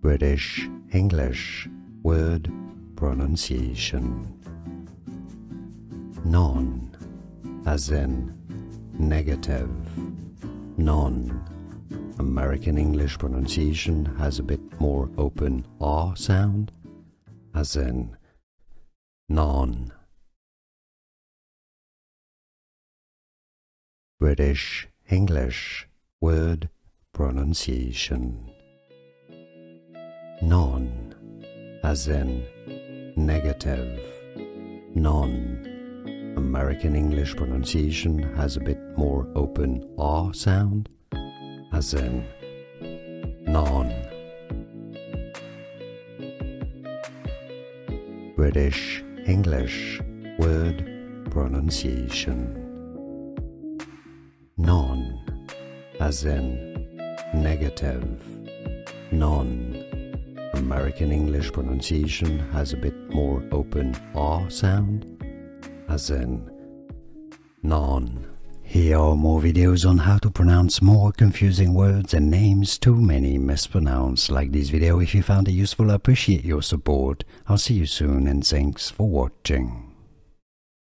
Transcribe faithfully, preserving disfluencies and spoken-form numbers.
British English word pronunciation. Non, as in negative. Non. American English pronunciation has a bit more open R sound, as in non. British English word pronunciation. Non, as in negative. Non. American English pronunciation has a bit more open R sound, as in non. British English word pronunciation. Non, as in negative. Non. American English pronunciation has a bit more open R sound, as in non. Here are more videos on how to pronounce more confusing words and names too many mispronounced. Like this video if you found it useful. I appreciate your support. I'll see you soon, and thanks for watching.